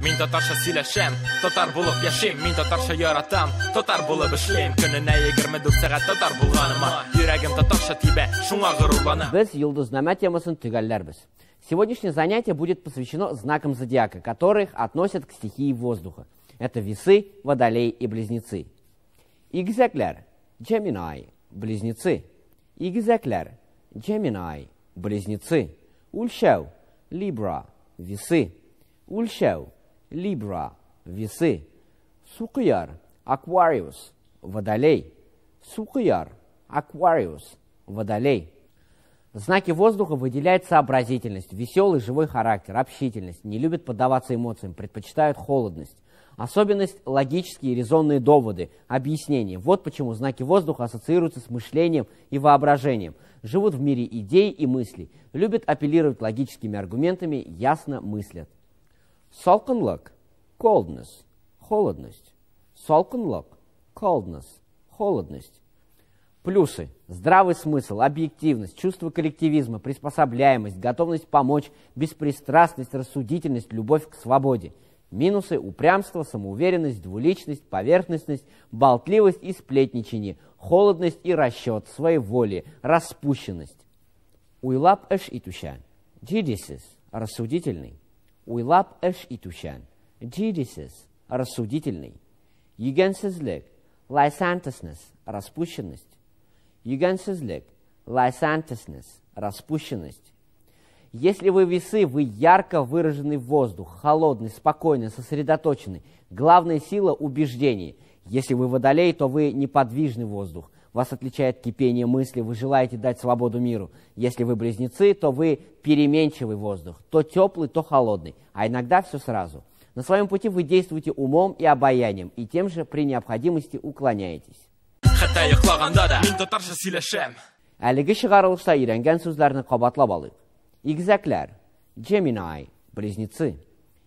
Мен татарша сөйлешем, татар болып яшим, мен татарша яратам, татар болып эшлейм, күніне 24 сағат татар болғаныма, жүрегім татарша тибе, шуңа ғырурланам. Біз «Йолдызнама» темасын түгәлләрбез. Сегодняшнее занятие будет посвящено знакам зодиака, которых относят к стихии воздуха. Это весы, водолей и близнецы. Игзекляр, Gemini, близнецы. Игзекляр, Gemini, близнецы. Ульшау, Libra, весы. Ульшау, Libra, весы. Сукияр, Aquarius, водолей. Сукияр, Aquarius, водолей. Знаки воздуха выделяют сообразительность, веселый живой характер, общительность, не любят поддаваться эмоциям, предпочитают холодность. Особенность – логические и резонные доводы, объяснения. Вот почему знаки воздуха ассоциируются с мышлением и воображением. Живут в мире идей и мыслей, любят апеллировать логическими аргументами, ясно мыслят. Sulkinluk – coldness, холодность. Sulkinluk – coldness, холодность. Плюсы. Здравый смысл, объективность, чувство коллективизма, приспособляемость, готовность помочь, беспристрастность, рассудительность, любовь к свободе. Минусы. Упрямство, самоуверенность, двуличность, поверхностность, болтливость и сплетничание, холодность и расчет, своеволие, распущенность. Уйлап эш итущан. Джидисис. Рассудительный. Уйлап эш итущан. Джидисис. Рассудительный. Югенсизлик. Лайсантесность. Распущенность. Югенсизлик. Лайсантесность. Распущенность. Если вы весы, вы ярко выраженный воздух, холодный, спокойный, сосредоточенный. Главная сила – убеждение. Если вы водолей, то вы неподвижный воздух. Вас отличает кипение мысли, вы желаете дать свободу миру. Если вы близнецы, то вы переменчивый воздух. То теплый, то холодный, а иногда все сразу. На своем пути вы действуете умом и обаянием, и тем же при необходимости уклоняетесь. Әлігі шығарылышта үйренген сөздерді қабатлап алайық. Игзеклер, Gemini, близнецы.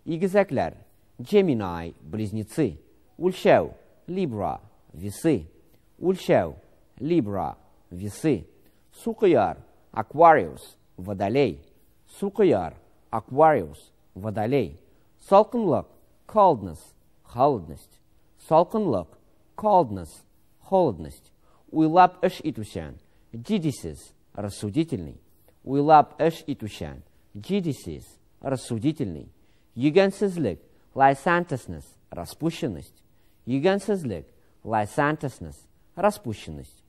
Игзеклер, Gemini, близнецы. Ульшау, Libra, весы. Ульшау, Libra, весы. Сукияр, Aquarius, водолей. Сукияр, Aquarius, водолей. Sulkinluk, coldness, холодность. Sulkinluk, coldness, холодность. Уйлап эш итушан, judicious, рассудительный. Уйлап эш итушан, judicious, рассудительный. Югенсизлик, лайсантесность, распущенность. Югенсизлик, лайсантесность, распущенность.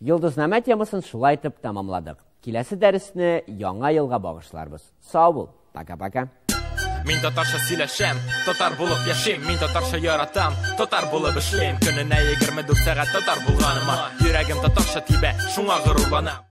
Йолдызнама темасын шулай тып тамамладык. Келесі дәрісіне яңа елға бағышларбыз. Сау бол, пока-пока. Мин татарша сөйлешем, татар болып яшим, мин татарша яратам, татар болып эшлейм, күніне 24 сағат татар болғаныма, жүрегім татарша тибе, шуңа ғырурланам.